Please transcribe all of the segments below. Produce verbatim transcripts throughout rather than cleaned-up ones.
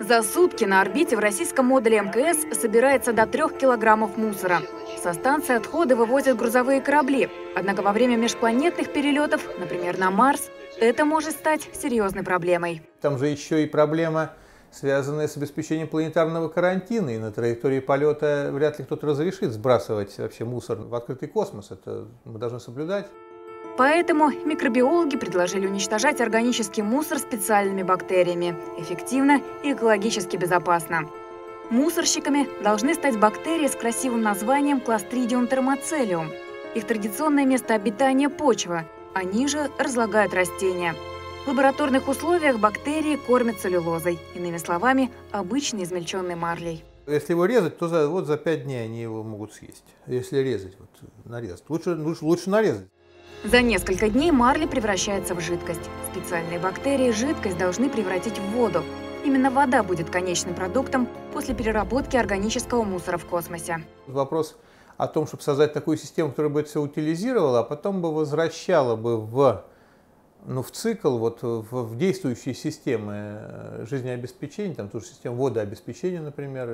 За сутки на орбите в российском модуле МКС собирается до трех килограммов мусора. Со станции отходы вывозят грузовые корабли. Однако во время межпланетных перелетов, например, на Марс, это может стать серьезной проблемой. Там же еще и проблема, связанная с обеспечением планетарного карантина. И на траектории полета вряд ли кто-то разрешит сбрасывать вообще мусор в открытый космос. Это мы должны соблюдать. Поэтому микробиологи предложили уничтожать органический мусор специальными бактериями. Эффективно и экологически безопасно. Мусорщиками должны стать бактерии с красивым названием Clostridium thermocellum. Их традиционное место обитания – почва. Они же разлагают растения. В лабораторных условиях бактерии кормят целлюлозой. Иными словами, обычной измельченной марлей. Если его резать, то за, вот за пять дней они его могут съесть. Если резать, вот, нарезать. Лучше, лучше, лучше нарезать. За несколько дней марля превращается в жидкость. Специальные бактерии жидкость должны превратить в воду. Именно вода будет конечным продуктом после переработки органического мусора в космосе. Вопрос о том, чтобы создать такую систему, которая бы все утилизировала, а потом бы возвращала бы в, ну, в цикл, вот, в, в действующие системы жизнеобеспечения, там ту же систему водообеспечения, например,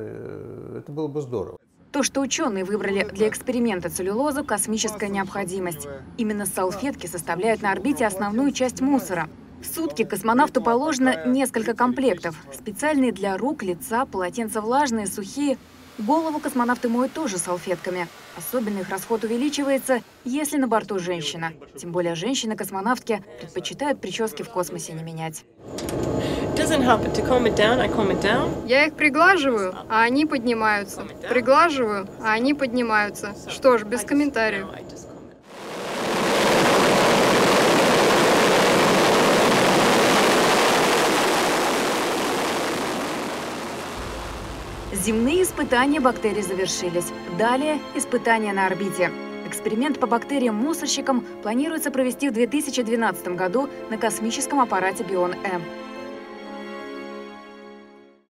это было бы здорово. То, что ученые выбрали для эксперимента целлюлозу – космическая необходимость. Именно салфетки составляют на орбите основную часть мусора. В сутки космонавту положено несколько комплектов. Специальные для рук, лица, полотенца влажные, сухие. Голову космонавты моют тоже салфетками. Особенно их расход увеличивается, если на борту женщина. Тем более женщины-космонавтки предпочитают прически в космосе не менять. Я их приглаживаю, а они поднимаются. Приглаживаю, а они поднимаются. Что ж, без комментариев. Земные испытания бактерий завершились. Далее испытания на орбите. Эксперимент по бактериям-мусорщикам планируется провести в две тысячи двенадцатом году на космическом аппарате Бион-М.